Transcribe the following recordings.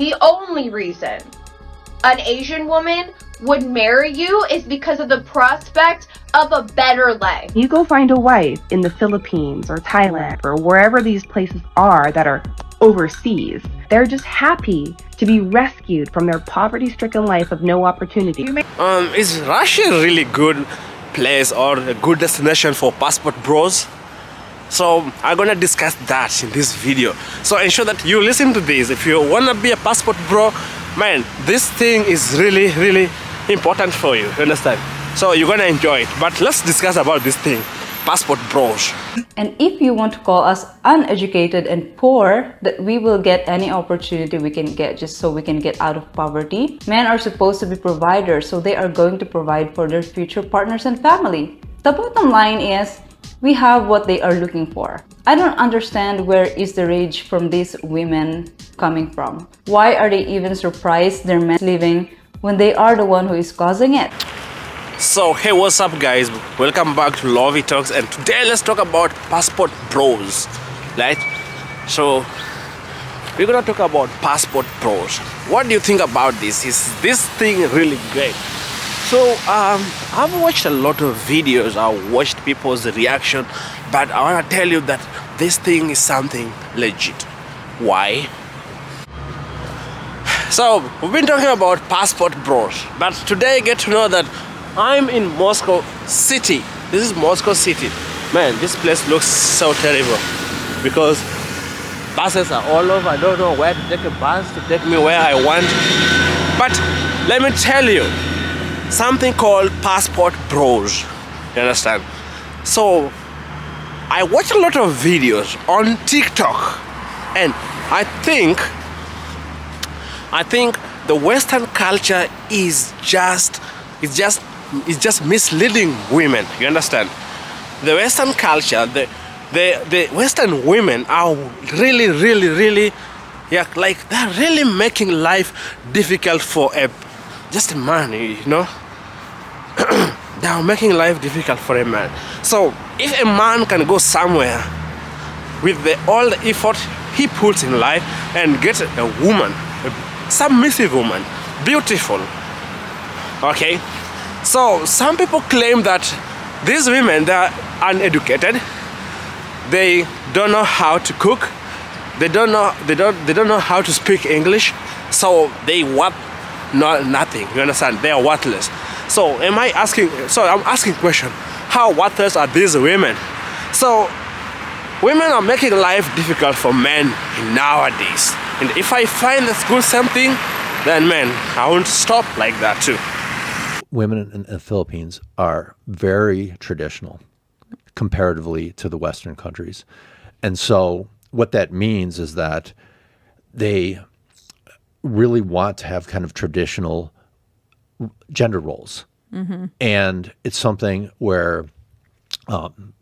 The only reason an Asian woman would marry you is because of the prospect of a better life. You go find a wife in the Philippines or Thailand or wherever these places are that are overseas. They're just happy to be rescued from their poverty-stricken life of no opportunity. Is Russia a really good place or a good destination for Passport Bros? So I'm gonna discuss that in this video. So ensure that you listen to this. If you wanna be a passport bro, man, this thing is really important for you. You understand? So you're gonna enjoy it. But let's discuss about this thing, passport bros. And if you want to call us uneducated and poor, that we will get any opportunity we can get just so we can get out of poverty. Men are supposed to be providers, so they are going to provide for their future partners and family. The bottom line is, we have what they are looking for. I don't understand where is the rage from these women coming from. Why are they even surprised their men leaving when they are the one who is causing it? So hey, what's up guys, welcome back to Lovy Talks, and today let's talk about passport bros, right? So we're gonna talk about passport bros. What do you think about this? Is this thing really great? So I've watched a lot of videos, I've watched people's reaction, but I want to tell you that this thing is something legit. Why? So we've been talking about passport bros, but today I get to know that I'm in Moscow City. This is Moscow City. Man, this place looks so terrible because buses are all over. I don't know where to take a bus to take me where I want. But let me tell you, something called passport bros, you understand? So I watch a lot of videos on TikTok, and I think the Western culture is just misleading women, you understand? The Western culture, the Western women are really yeah, like they're really making life difficult for just a man, you know. They are making life difficult for a man. So if a man can go somewhere with all the effort he puts in life and get a woman, a submissive woman, beautiful, okay? So some people claim that these women, they are uneducated, they don't know how to cook, they don't know how to speak English, so they want nothing, you understand? They are worthless. So I'm asking question, how worthless are these women? So women are making life difficult for men nowadays, and if I find the school something, then man, I won't stop like that too. Women in the Philippines are very traditional comparatively to the Western countries, and so what that means is that they really want to have kind of traditional gender roles. Mm-hmm. And it's something where,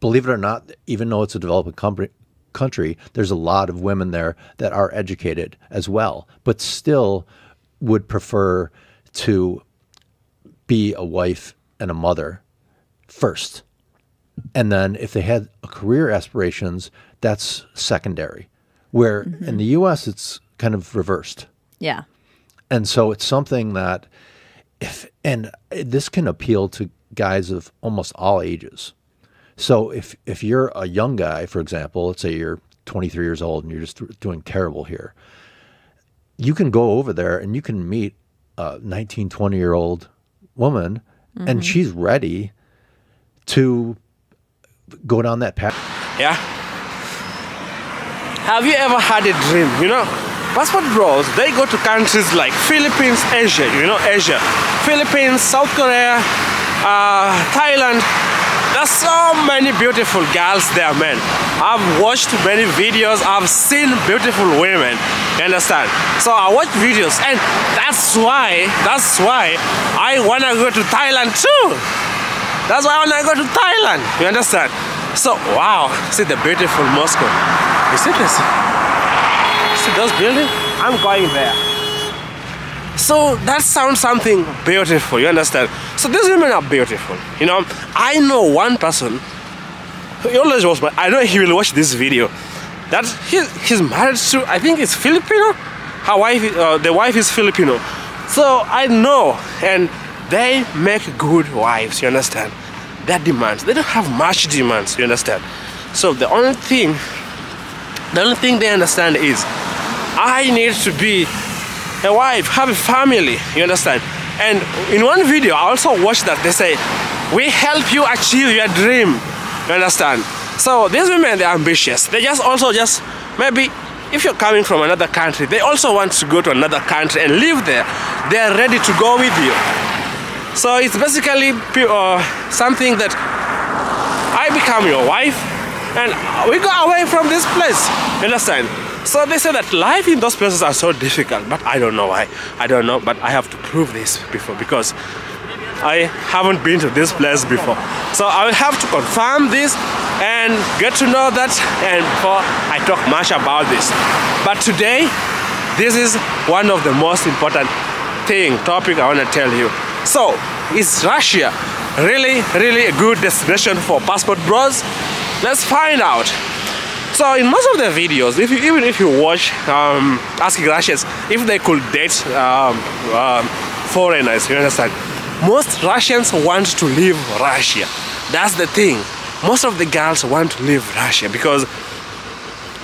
believe it or not, even though it's a developing country, there's a lot of women there that are educated as well, but still would prefer to be a wife and a mother first. And then if they had a career aspirations, that's secondary. Where mm-hmm. in the US, it's kind of reversed. Yeah. And so it's something that this can appeal to guys of almost all ages. So if you're a young guy, for example, let's say you're 23 years old and you're just doing terrible here, you can go over there and you can meet a 19, 20-year-old woman, mm-hmm. and she's ready to go down that path. Yeah. Have you ever had a dream, you know? Passport bros, they go to countries like Philippines, Asia, you know, Asia, Philippines, South Korea, Thailand. There's so many beautiful girls there, man. I've watched many videos, I've seen beautiful women, you understand? So I watch videos, and that's why I wanna go to Thailand too. That's why I wanna go to Thailand, you understand? So, wow, see the beautiful Moscow. It's interesting. See those buildings? I'm going there. So that sounds something beautiful, you understand? So these women are beautiful, you know. I know one person, he always was, but I know he will watch this video, that he's married to, I think it's Filipino, her wife, the wife is Filipino. So I know, and they make good wives, you understand? That demands, they don't have much demands, you understand? So the only thing they understand is I need to be a wife, have a family, you understand? And in one video I also watched that they say, we help you achieve your dream, you understand? So these women, they're ambitious. They just also just, maybe if you're coming from another country, they also want to go to another country and live there. They're ready to go with you. So it's basically something that I become your wife and we go away from this place, you understand? So they say that life in those places are so difficult, but I don't know why. I don't know, but I have to prove this before, because I haven't been to this place before. So I will have to confirm this and get to know that, and before I talk much about this. But today, this is one of the most important topic I want to tell you. So, is Russia really a good destination for Passport Bros? Let's find out. So in most of the videos, if you, even if you watch asking Russians if they could date foreigners, you understand, most Russians want to leave Russia. That's the thing. Most of the girls want to leave Russia because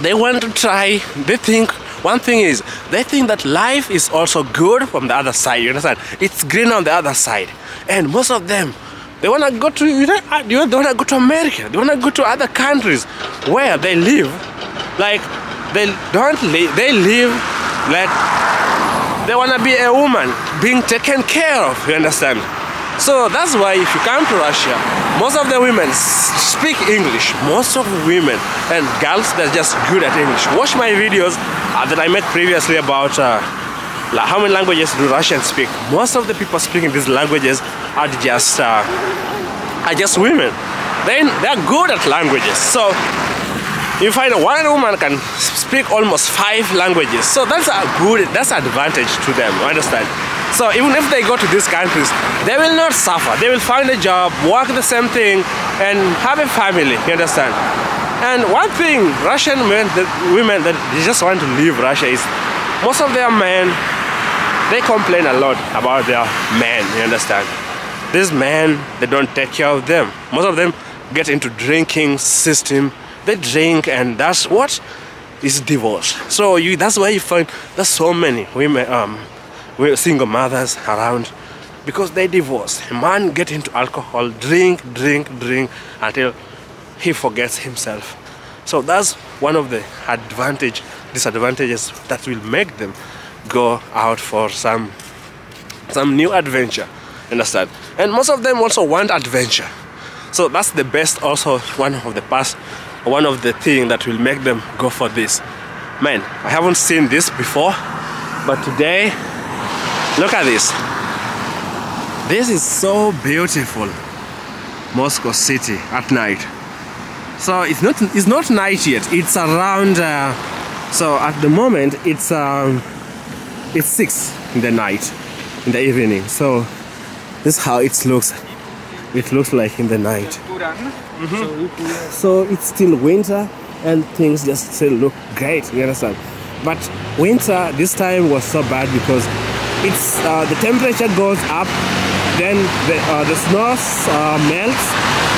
they want to try, they think, one thing is, they think that life is also good from the other side, you understand? It's green on the other side. And most of them, they want to go to, you know, they want to go to America, they want to go to other countries where they live. Like, they don't live, they live like they want to be a woman being taken care of, you understand? So that's why if you come to Russia, most of the women speak English, most of the women and girls, they're just good at English. Watch my videos that I made previously about how many languages do Russians speak. Most of the people speaking these languages are just women. They're good at languages. So you find one woman can speak almost 5 languages. So that's a good, that's an advantage to them, you understand? So even if they go to these countries, they will not suffer. They will find a job, work the same thing, and have a family, you understand? And one thing, Russian men, the women that they just want to leave Russia is, most of their men, they complain a lot about their men, you understand? These men, they don't take care of them. Most of them get into drinking system. They drink, and that's what is divorce. So you, that's why you find there's so many women, single mothers around, because they divorce. A man get into alcohol, drink until he forgets himself. So that's one of the disadvantages that will make them go out for some new adventure, understand? And most of them also want adventure. So that's the best, also one of the things that will make them go for this. Man, I haven't seen this before, but today, look at this. This is so beautiful, Moscow City at night. So it's not night yet. It's around. So at the moment it's 6 in the night, in the evening. So this is how it looks. It looks like in the night. Mm-hmm. So it's still winter, and things just still look great. You understand? But winter this time was so bad because it's the temperature goes up, then the snow melts,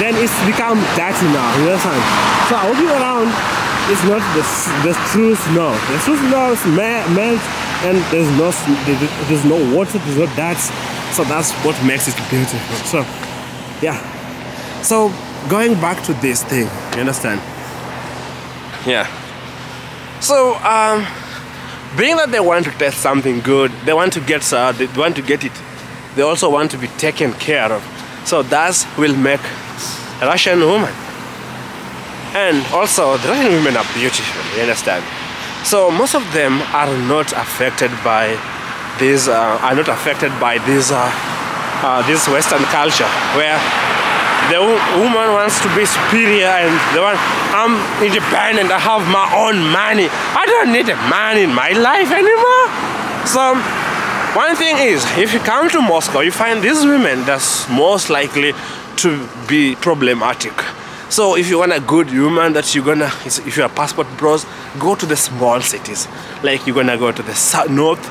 then it's become dirty now, you understand? So walking around, it's not the true snow. The true snow melts, and there's no water, there's no dirt. So that's what makes it beautiful. So yeah, so going back to this thing, you understand? Yeah, so being that they want to test something good, they want to get it, they also want to be taken care of. So that will make a Russian woman. And also, the Russian women are beautiful, you understand? So most of them are not affected by these this Western culture, where the woman wants to be superior, and the one, I'm independent, I have my own money, I don't need a man in my life anymore. So one thing is, if you come to Moscow, you find these women that's most likely to be problematic. So if you want a good woman that you're gonna, if you're a passport bros, go to the small cities. Like you're gonna go to the north,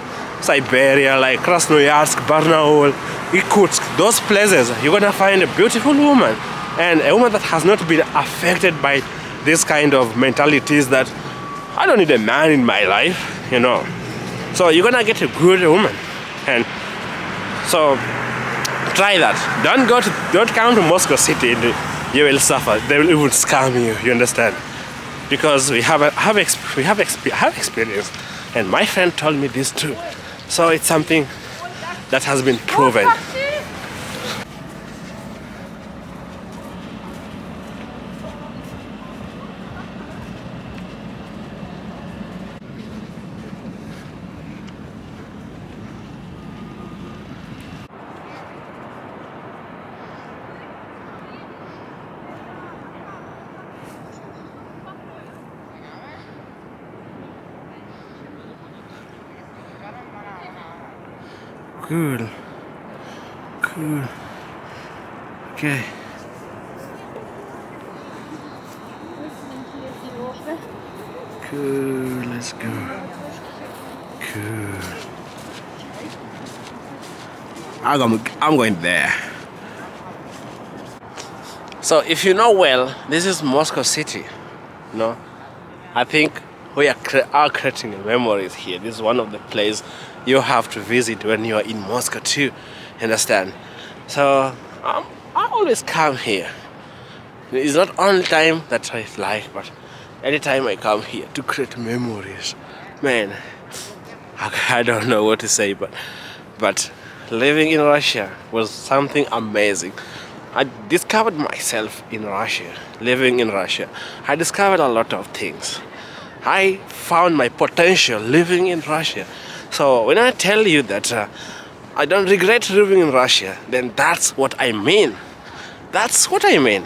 Siberia, like Krasnoyarsk, Barnaul, Irkutsk. Those places, you're gonna find a beautiful woman. And a woman that has not been affected by this kind of mentalities that I don't need a man in my life, you know. So you're gonna get a good woman. And so try that. Don't come to Moscow City. You will suffer. They will scam you. You understand? Because we have experience. And my friend told me this too. So it's something that has been proven. Cool. Cool. Okay. Cool. Let's go. Cool. I'm going there. So if you know well, this is Moscow City. No, I think we are creating memories here. This is one of the places you have to visit when you are in Moscow too, understand? So I always come here. It's not only time that I like, but anytime I come here to create memories, man, I don't know what to say, but living in Russia was something amazing. I discovered myself in Russia, living in Russia. I discovered a lot of things. I found my potential living in Russia. So when I tell you that I don't regret living in Russia, then that's what I mean. That's what I mean.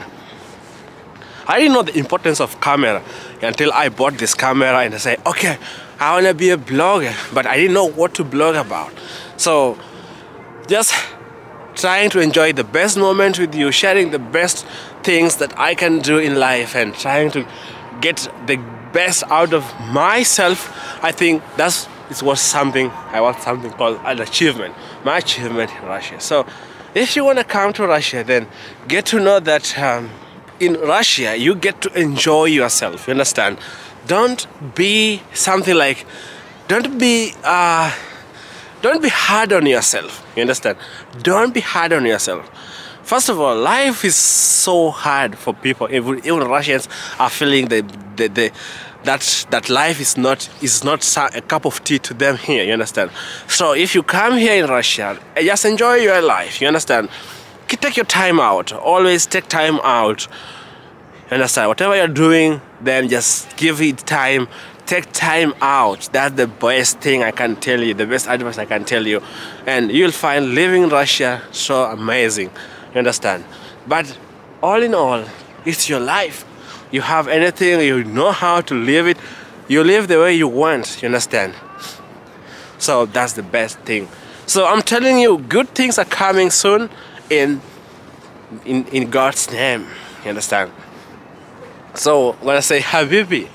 I didn't know the importance of camera until I bought this camera and I said, okay, I want to be a blogger, but I didn't know what to blog about. So just trying to enjoy the best moment with you, sharing the best things that I can do in life and trying to get the best out of myself, I think that's I want something called an achievement, my achievement in Russia. So if you want to come to Russia, then get to know that in Russia, you get to enjoy yourself, you understand? Don't be hard on yourself, you understand? Don't be hard on yourself. First of all, life is so hard for people. Even Russians are feeling that life is not a cup of tea to them here, you understand? So if you come here in Russia, just enjoy your life, you understand? Take your time out, always take time out, you understand? Whatever you're doing, then just give it time, take time out. That's the best thing I can tell you, the best advice I can tell you. And you'll find living in Russia so amazing, you understand? But all in all, it's your life. You have anything, you know how to live it, you live the way you want, you understand? So that's the best thing. So I'm telling you, good things are coming soon in God's name, you understand? So when I say Habibi,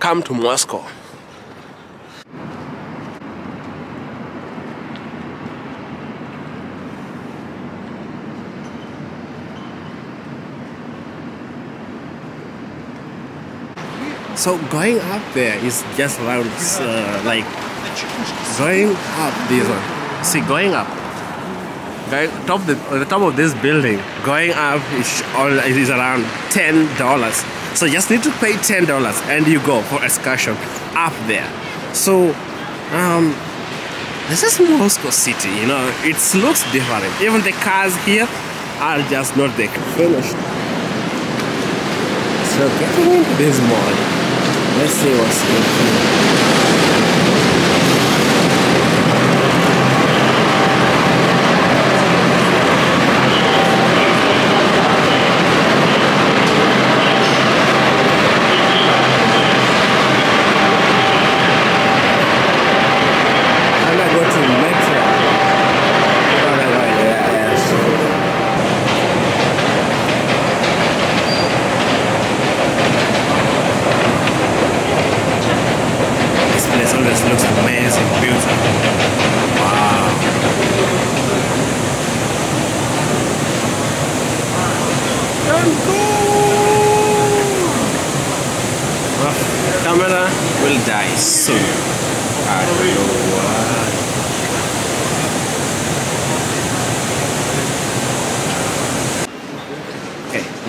come to Moscow. So going up there is just around, like, going up this one. See, on the top of this building, going up is around $10. So you just need to pay $10 and you go for excursion up there. So this is Moscow City, you know, it looks different. Even the cars here are just not that finished. So getting into this mall. Let's see what's going on. I'm not going to the metro.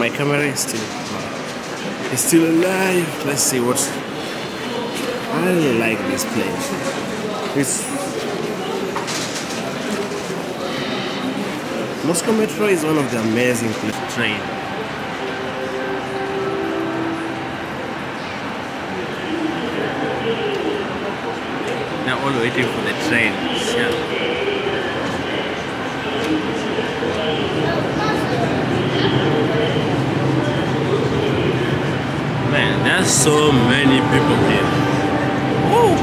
my camera is still alive. Let's see what. I really like this place. Moscow Metro is one of the amazing places. Train. They're all waiting for the train. Yeah. Man, there's so many people here. Woo!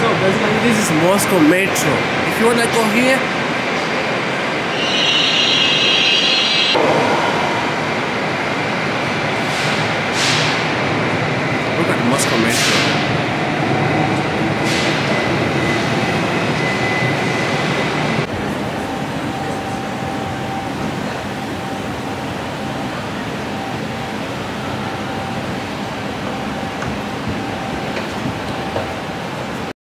So basically this is Moscow Metro. If you wanna go here,